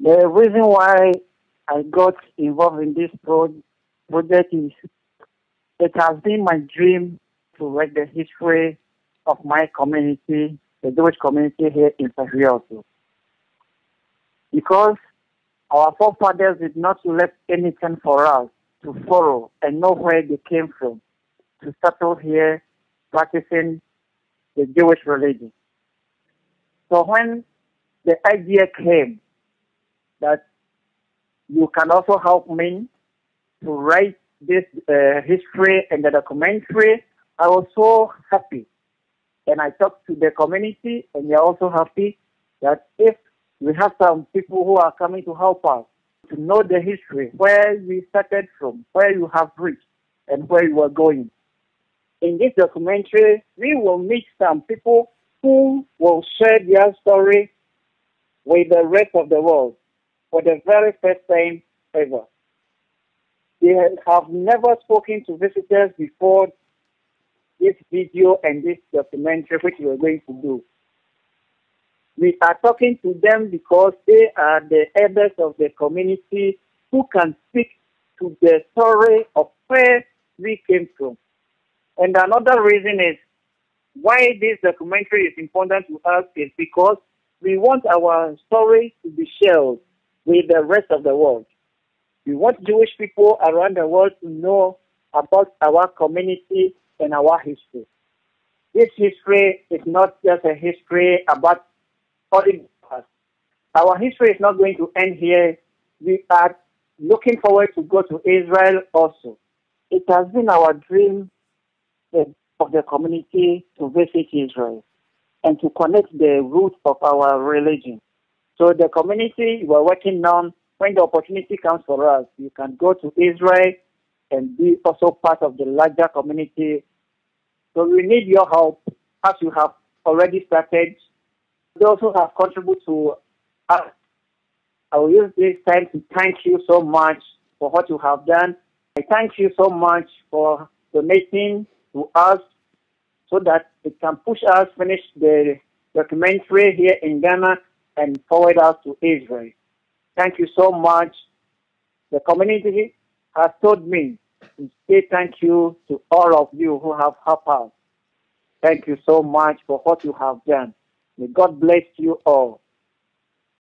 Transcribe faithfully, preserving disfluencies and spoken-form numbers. The reason why I got involved in this project is it has been my dream to write the history of my community, the Jewish community here in Sefwi Wiawso. Because our forefathers did not left anything for us to follow and know where they came from, to settle here practicing the Jewish religion. So when the idea came that you can also help me to write this uh, history and the documentary, I was so happy. And I talked to the community, and they are also happy that if we have some people who are coming to help us to know the history, where we started from, where you have reached, and where you are going. In this documentary, we will meet some people who will share their story with the rest of the world for the very first time ever. They have never spoken to visitors before this video and this documentary, which we are going to do. We are talking to them because they are the elders of the community who can speak to the story of where we came from. And another reason is why this documentary is important to us is because we want our story to be shared with the rest of the world. We want Jewish people around the world to know about our community and our history. This history is not just a history about ordinary us. Our history is not going to end here. We are looking forward to go to Israel also. It has been our dream of the community to visit Israel and to connect the roots of our religion. So the community we're working on, when the opportunity comes for us, you can go to Israel and be also part of the larger community. So we need your help, as you have already started. They also have contributed to us. I will use this time to thank you so much for what you have done. I thank you so much for donating to us so that it can push us, finish the documentary here in Ghana and forward us to Israel. Thank you so much. The community has told me to say thank you to all of you who have helped us. Thank you so much for what you have done. May God bless you all.